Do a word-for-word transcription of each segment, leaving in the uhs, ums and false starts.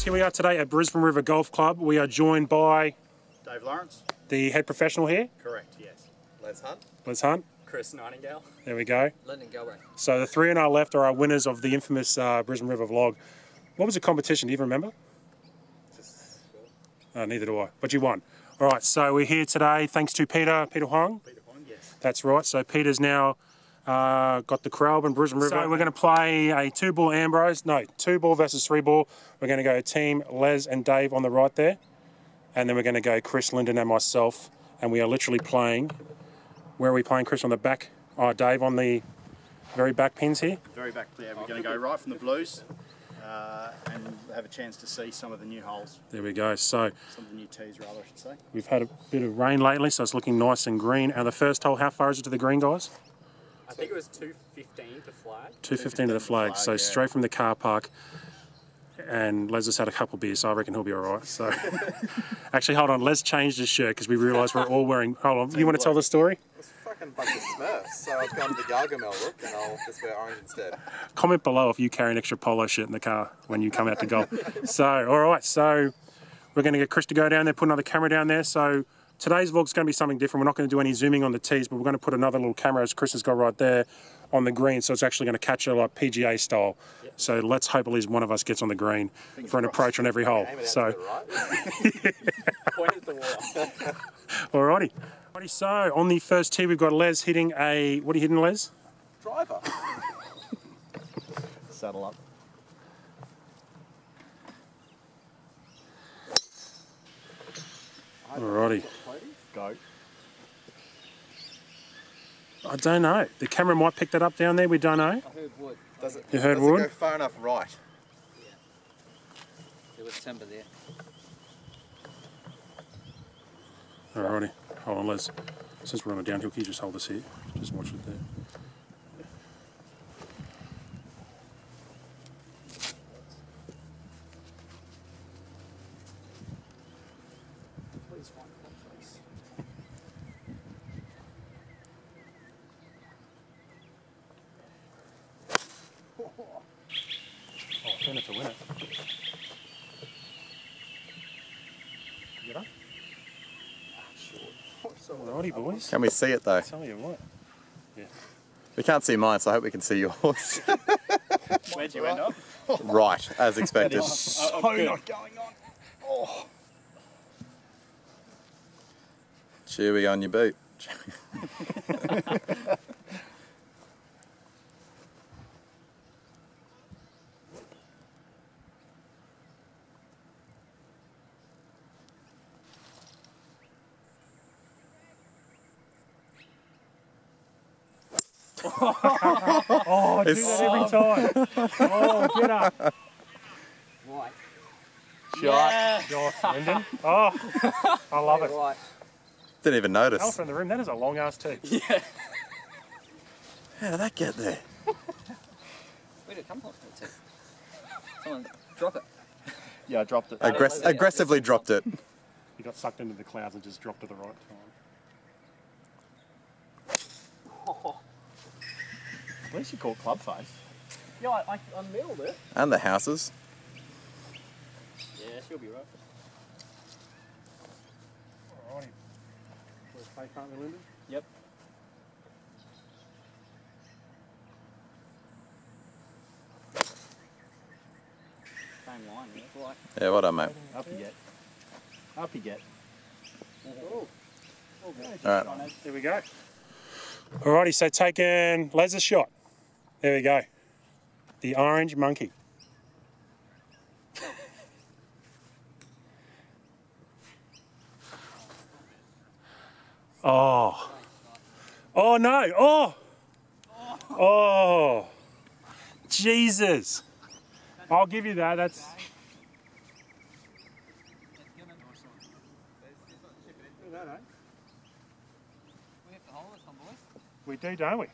guys, here we are today at Brisbane River Golf Club. We are joined by... Dave Lawrence. The head professional here? Correct, yes. Les Hunt. Les Hunt. Chris Nightingale. There we go. Lyndon Galway. So the three on our left are our winners of the infamous uh, Brisbane River vlog. What was the competition? Do you remember? Just... Uh, neither do I, but you won. All right, so we're here today thanks to Peter, Peter Hong. Peter Hong, yes. That's right, so Peter's now uh, got the Coralb and Brisbane River. So we're going to play a two-ball Ambrose, no, two-ball versus three-ball. We're going to go team Les and Dave on the right there, and then we're going to go Chris, Lyndon and myself, and we are literally playing... Where are we playing, Chris? On the back? Oh, Dave, on the very back pins here? Very back, yeah. We're going to go right from the blues uh, and have a chance to see some of the new holes. There we go. So some of the new tees, rather, I should say. We've had a bit of rain lately, so it's looking nice and green. And the first hole, how far is it to the green, guys? I think it was two fifteen to flag. two fifteen to the flag, so yeah. Straight from the car park. And Les has had a couple of beers, so I reckon he'll be all right. So, actually, hold on. Les changed his shirt because we realised we're all wearing... Hold on. You want to tell the story? It's a fucking bunch of Smurfs, so I've gone the Gargamel look and I'll just wear orange instead. Comment below if you carry an extra polo shirt in the car when you come out to golf. So, all right. So, we're going to get Chris to go down there, put another camera down there. So, today's vlog's going to be something different. We're not going to do any zooming on the tees, but we're going to put another little camera, as Chris has got right there, on the green, so it's actually going to catch it like P G A style. Yep. So let's hope at least one of us gets on the green Fingers for an crossed. approach on every hole. So, right. Point at the wall. Alrighty. Alrighty. So on the first tee, we've got Les hitting a. What are you hitting, Les? Driver. Saddle up. Alrighty. Go. I don't know. The camera might pick that up down there. We don't know. I heard wood. Does it, you heard does wood? It go far enough right? Yeah. There was timber there. Alrighty. Hold on, Les. Since we're on a downhill, can you just hold this here? Just watch it there. To win it. You know? Alrighty, boys. Can we see it though? I'll tell you what. Yeah. We can't see mine, so I hope we can see yours. Where'd you end up? Right, as expected. So oh, not going on. Oh. Chewy on your boot. Oh, I do it's... that every time. Oh, get up. White. Shot. Yes. Shot, Lyndon. Oh, I love it. White. Didn't even notice. Elephant in the room, that is a long ass tee. Yeah. How did that get there? Where did it come from? Someone drop it. Yeah, I dropped it. Aggress aggressively dropped it. You got sucked into the clouds and just dropped at the right time. Oh. At least you caught club face. Yeah, I, I, I middled it. And the houses. Yeah, she'll be right. Alrighty. Let's play, can't we, Lyndon? Yep. Same line, yeah. Like. Yeah, well done, mate. Up you get. Up you get. Oh. Oh, alright. There we go. Alrighty, so taking Les's shot. There we go. The orange monkey. Oh. Oh no. Oh. Oh. Jesus. I'll give you that. That's. We have to hold this one, boys. We do, don't we?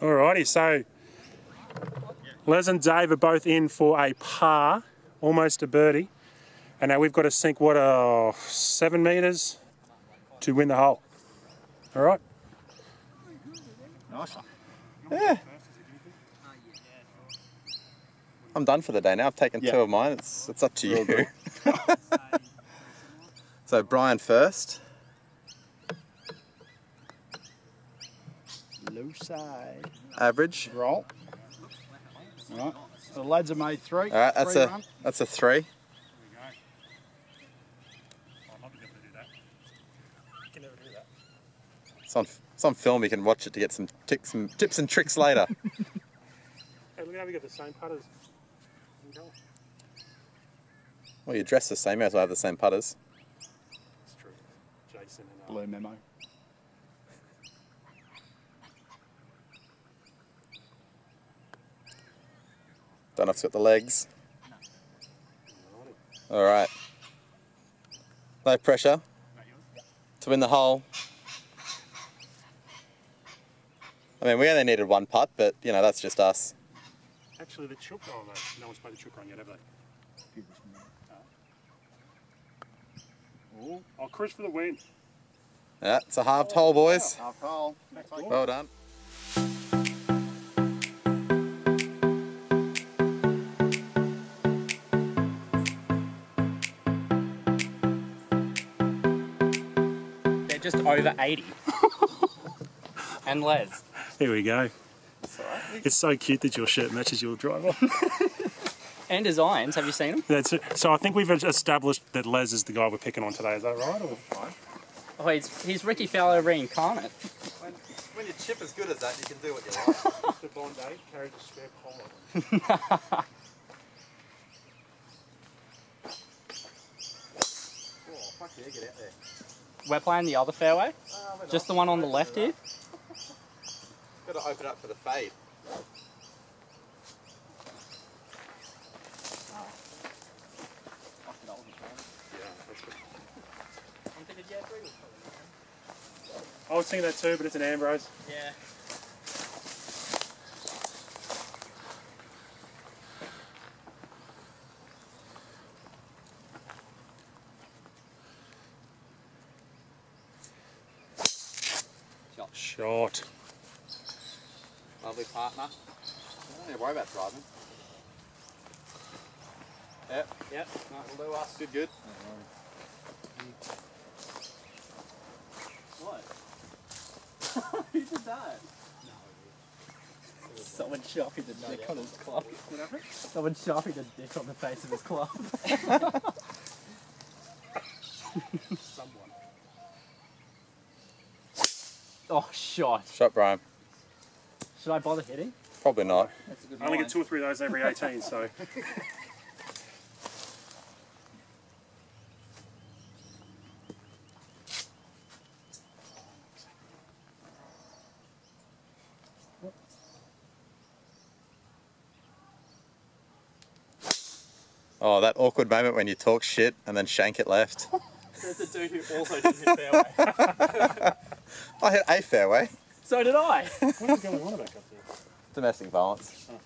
Alrighty, so Les and Dave are both in for a par, almost a birdie. And now we've got to sink, what, uh, seven metres to win the hole. Alright. Nice. Yeah. I'm done for the day now. I've taken yeah. two of mine. It's, it's up to you. So Brian first. Low side. Average. Roll. All right. So the lads have made three. All right, that's three a run. That's a three. It's on, it's on film, you can watch it to get some, tick, some tips and tricks later. Hey, look at how we got the same putters. Well, you dress the same, you as well have the same putters. It's true. Jason and Blue Memo. Don't know if it's got the legs. No. Alright. No pressure to win the hole. I mean, we only needed one putt, but, you know, that's just us. Actually, the chook on though. No one's played the chook on yet, have they? Oh, I'll cruise for the win. Yeah, it's a halved oh, hole, boys. Yeah, halved hole. Well, well done. They're just over eighty. And Les. Here we go. It's, right. It's so cute that your shirt matches your driver. And his irons, have you seen them? That's it. So I think we've established that Les is the guy we're picking on today, is that right? Or... Oh, he's, he's Ricky Fowler reincarnate. When, when you chip as good as that, you can do what you like. Mister Bond carries a spare collar. Oh, fuck yeah, get out there. We're playing the other fairway? Uh, Just the one on the left here? Got to open up for the fade. I was thinking that too, but it's an Ambrose. Yeah. Shot. Shot. Lovely partner. I don't need to worry about driving. Yep, yep, nice little ass. Good, good. What? Who did that? No. Someone sharpied a dick on his club. Someone sharpied a dick on the face of his club. Someone. Oh, shot. Shot, Brian. Should I bother hitting? Probably not. That's a good I only line. Get two or three of those every eighteen, so. Oh, that awkward moment when you talk shit and then shank it left. There's a dude who also didn't hit fairway. I hit a fairway. So did I. What is going on back up there? Domestic violence. Oh.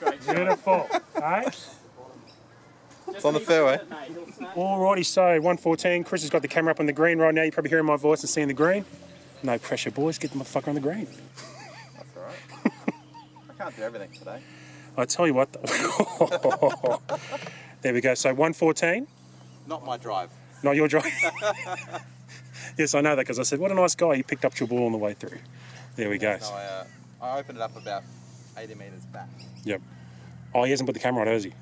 Great. Beautiful. Right? It's on the fairway. Alrighty, so one fourteen. Chris has got the camera up on the green right now. You're probably hearing my voice and seeing the green. No pressure, boys. Get the motherfucker on the green. That's alright. I can't do everything today. I tell you what. The there we go. So one fourteen. Not my drive. Not your drive. Yes, I know that because I said, what a nice guy. He picked up your ball on the way through. There we go. So I, uh, I opened it up about eighty metres back. Yep. Oh, he hasn't put the camera on, has he?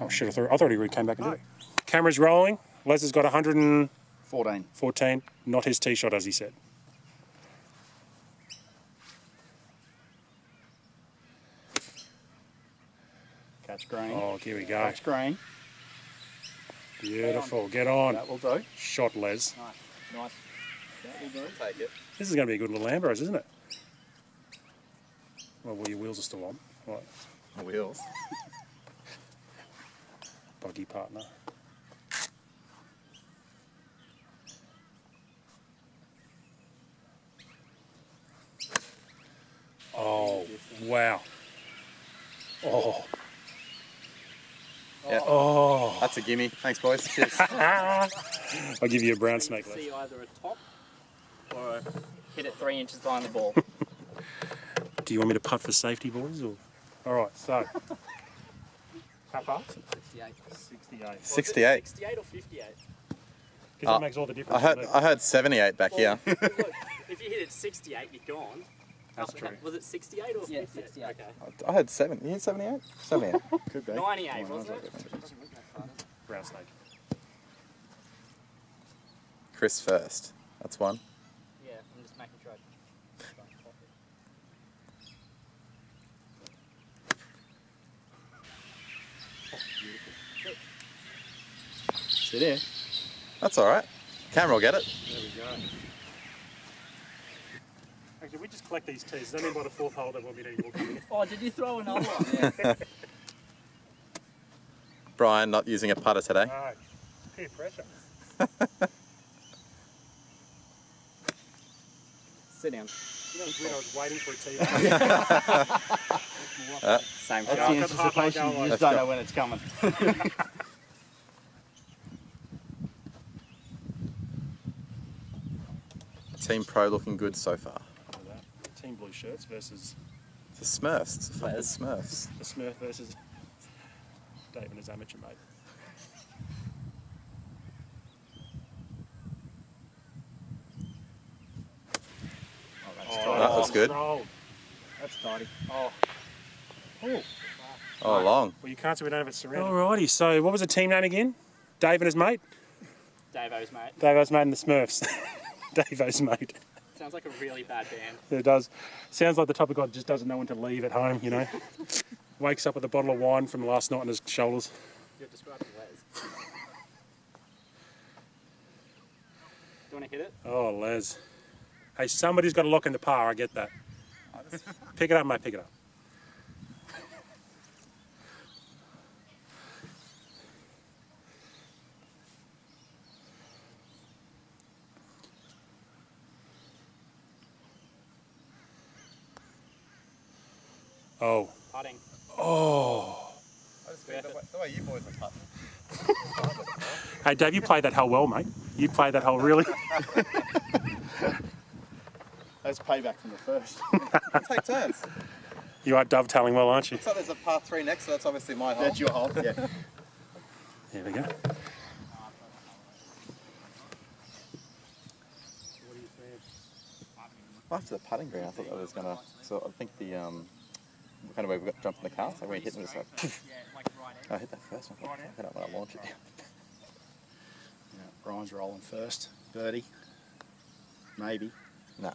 Oh shit, I thought, I thought he really came back and did it. Camera's rolling. Les has got one hundred and fourteen. fourteen. Not his tee shot, as he said. Catch green. Oh, here we go. Catch green. Beautiful. Get on. That will do. Shot, Les. Nice. Nice. That will do. Take it. This is going to be a good little Ambrose, isn't it? Well, well your wheels are still on. Right. My wheels? Boggy partner. Wow. Oh. Yeah. Oh. That's a gimme. Thanks, boys. Cheers. I'll give you a brown snake. You see either a top or a hit it three inches behind the ball. Do you want me to putt for safety, boys? Or? All right, so. How far? sixty-eight. sixty-eight. sixty-eight. sixty-eight or fifty-eight? Because uh, it makes all the difference. I heard, I heard seventy-eight back well, here. Look, if you hit it sixty-eight, you're gone. That's true. Was it sixty-eight or fifty-eight? Yeah, sixty-eight. Okay. I had seven. You had seventy-eight? seventy-eight. Could be. ninety-eight, oh, wasn't it? Brown snake. Chris first. That's one. Yeah, I'm just making sure I don't pop it. Oh, beautiful. Sit in. That's alright. Camera will get it. There we go. Actually, we just collect these tees. Does that mean by the fourth hole there won't be any more coming in? Oh, did you throw another one? Yeah. Brian, not using a putter today. No, peer pressure. Sit down. You know when I was waiting for a tee. uh, Same. That's the anticipation. You just don't know when it's coming. Team Pro looking good so far. Team Blue Shirts versus... The Smurfs. It's a fucking Smurfs. The Smurf versus Dave and his amateur mate. Oh, that's oh, that looks good. Rolled. That's tidy. Oh. Ooh. Oh, long. Well, you can't see we don't have it surrounded. Alrighty, so what was the team name again? Dave and his mate? Dave-O's mate. Dave-O's mate and the Smurfs. Dave-O's mate. Sounds like a really bad band. It does. Sounds like the type of guy that just doesn't know when to leave at home, you know. Wakes up with a bottle of wine from last night on his shoulders. You're describing Les. Do you want to hit it? Oh, Les. Hey, somebody's got to lock in the par, I get that. Pick it up, mate, pick it up. Oh. Putting. Oh. I just think the way, the way you boys are putting. Hey, Dave, you played that hole well, mate. You played that hole really. That's payback from the first. We'll take turns. You are dovetailing well, aren't you? Looks like there's a par three next, so that's obviously my hole. That's your hole, yeah. There we go. After the putting green, I thought I was going to... So I think the... Um, kind of way we got jumped in the car, so we hit them just like, yeah, like right I hit that first one. Right I don't want to launch it. Right. Yeah, Brian's rolling first. Birdie. Maybe. No.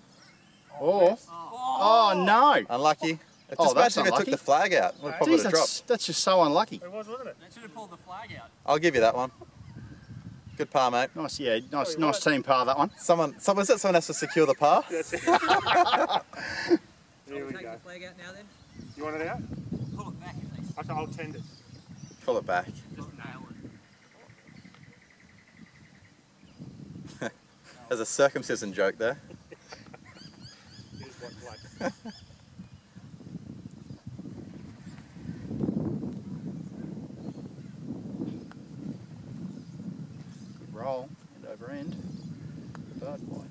Oh, or. Oh. oh no! Unlucky. Oh, just that's imagine if it took the flag out. We'd probably Jeez, have dropped. That's, that's just so unlucky. It was, wasn't it? They should have pulled the flag out. I'll give you that one. Good par, mate. Nice, yeah, nice, oh, nice right. team par that one. Someone, someone, is it someone has to secure the par? That's it. Here we go. Take the flag out now then. You want it out? Pull it back at least. Okay, I'll tend it. Pull it back. Just nail it. There's a circumcision joke there. Here's what like. Good roll, end over end. Bird wide.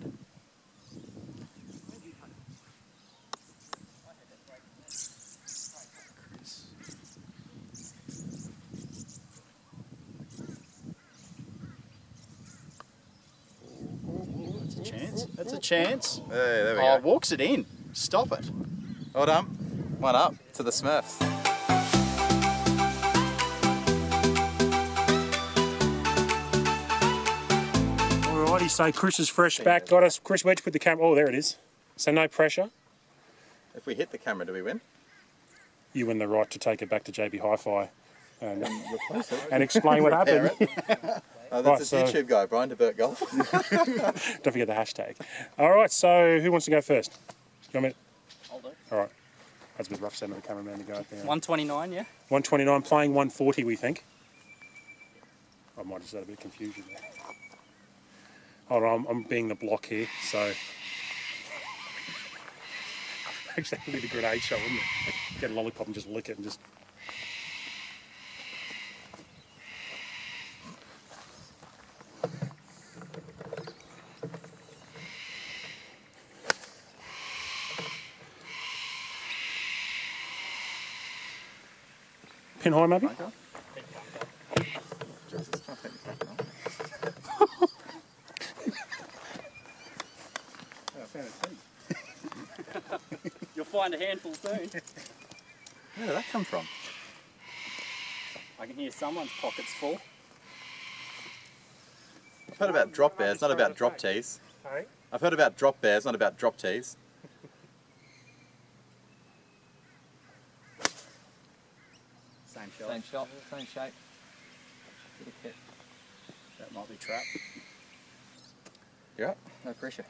That's a chance. Hey, there we oh, go. Walks it in. Stop it. Well done. One up to the Smurfs. Alrighty, so Chris is fresh back. Got us. Chris, where'd you put the camera? Oh, there it is. So no pressure. If we hit the camera, do we win? You win the right to take it back to J B Hi-Fi and, and explain what happened. Oh, that's right, a so... YouTube guy, Brian DeBert Golf. Don't forget the hashtag. All right, so who wants to go first? You want me to... I'll do. All right. That's a bit rough sound of the cameraman to go out there. one twenty-nine, yeah? one twenty-nine, playing one forty, we think. I might have said a bit of confusion there. Hold on, I'm, I'm being the block here, so... It's definitely the grenade shot, wouldn't it? Get a lollipop and just lick it and just... Pin high, maybe? You'll find a handful soon. Where did that come from? I can hear someone's pockets full. I've heard about drop bears, not about drop tees. Hey? I've heard about drop bears, not about drop tees. Same shot. Same shot, same shape. That might be trap. You're up. No pressure.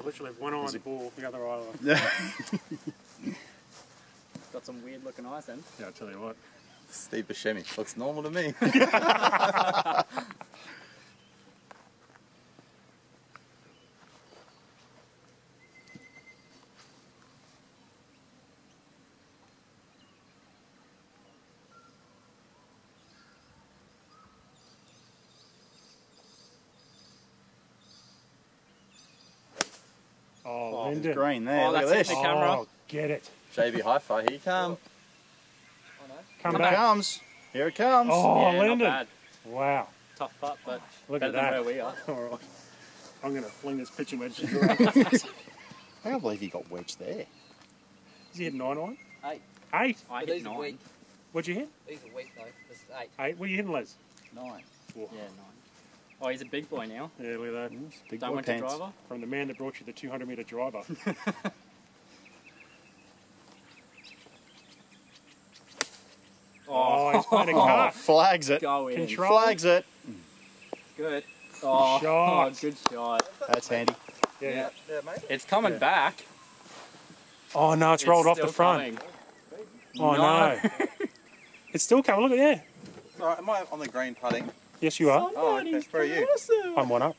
I literally have one eye on the ball, the other eye on it. Got some weird looking eyes then. Yeah, I'll tell you what. Steve Buscemi looks normal to me. Oh, oh green there. Oh, look that's at this. The camera. Oh, get it. J B Hi-Fi, here you come. Oh, no. Come, come back. It comes. Here it comes. Oh, yeah, Lyndon. Wow. Tough putt, but look at that. Than where we are. All right. I'm going to fling this pitching wedge. I can't believe he got wedged there. Is he hit nine on? Eight. Eight? I but hit these nine. Are weak. What'd you hit? These are weak, though. This is eight. Eight? What are you hitting, Les? Nine. Whoa. Yeah, nine. Oh, he's a big boy now. Yeah, look at that. Mm, big Don't boy want pants. Your driver? From the man that brought you the two hundred metre driver. Oh, he's playing a cut. Oh, flags it. Go in. Control. Flags it. Good. Oh, shot. Oh, good shot. That's handy. Yeah, yeah. yeah mate. It's coming yeah. back. Oh, no, it's, it's rolled off the front. Coming. Oh, no. no. It's still coming. Look at that. All right, am I on the green putting? Yes, you are. Oh, okay. Where are you? I'm one up.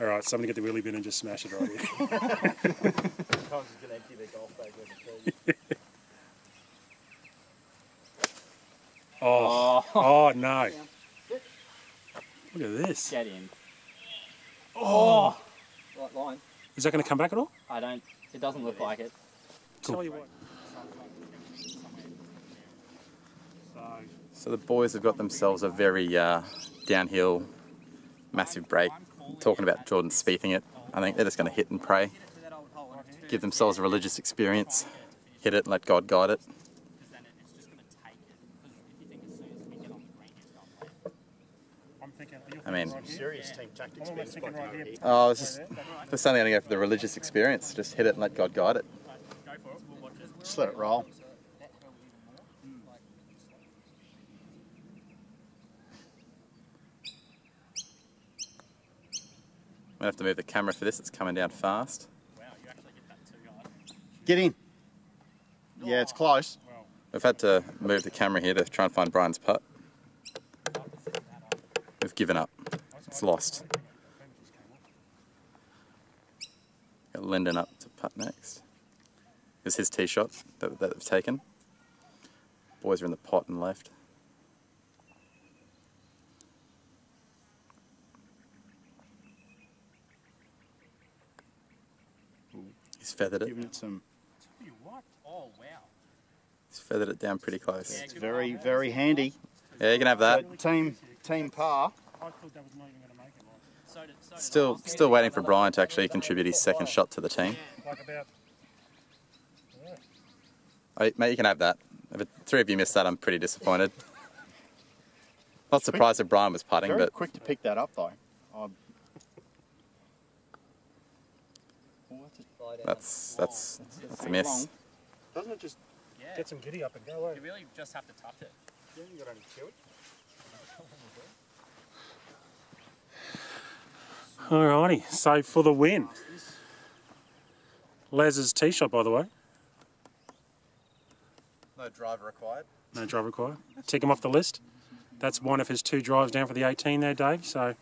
All right, so I'm going to get the wheelie bin and just smash it right here. Sometimes you can empty their golf bag with a key. Oh, oh no. Look at this. Get in. Oh. Right line. Is that going to come back at all? I don't. It doesn't look like it. Cool. Tell you what. So the boys have got themselves a very uh, downhill, massive break. Talking about Jordan Spiething it, I think they're just going to hit and pray. Give themselves a religious experience. Hit it and let God guide it. I mean, oh, this is, this is only going to go for the religious experience. Just hit it and let God guide it. Just let it roll. I'm going to have to move the camera for this, it's coming down fast. Wow, you actually get that too hard. Get in. Yeah, it's close. We've had to move the camera here to try and find Brian's putt. We've given up. It's lost. Got Lyndon up to putt next. This is his tee shot that, that they've taken. Boys are in the pot and left. He's feathered it. Giving it some. Oh, wow. He's feathered it down pretty close. Yeah, it's very, very handy. Yeah, you can have that. But team, team par. Still, still waiting for Brian to actually contribute his second shot to the team. Oh, mate, you can have that. If the three of you missed that, I'm pretty disappointed. Not surprised that Brian was putting, but quick to pick that up though. I'm That's that's that's a miss. Doesn't it just get some giddy up and go away? You really just have to touch it. Yeah, you got only two. Alrighty, so for the win, Les's tee shot, by the way. No driver required. No driver required. Tick him off the list. That's one of his two drives down for the eighteen there, Dave. So.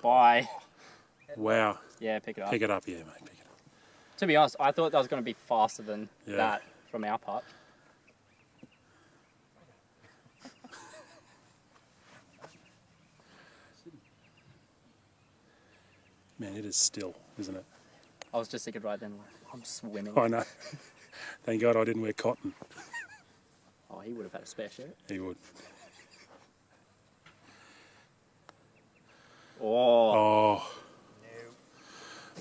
by. Wow. Yeah, pick it up. Pick it up, yeah, mate. Pick it up. To be honest, I thought that was going to be faster than yeah. that from our part. Man, it is still, isn't it? I was just thinking right then, like, I'm swimming. I know. Thank God I didn't wear cotton. Oh, he would have had a spare shirt. He would. Oh. Oh. No.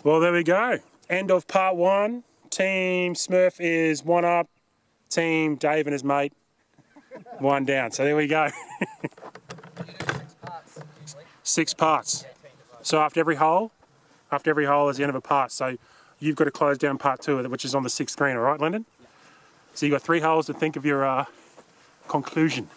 Well, there we go. End of part one. Team Smurf is one up. Team Dave and his mate, one down. So there we go. You do six parts. Six parts. So after every hole, after every hole is the end of a part. So you've got to close down part two, which is on the sixth green, all right, Lyndon? Yeah. So you've got three holes to think of your uh, conclusion.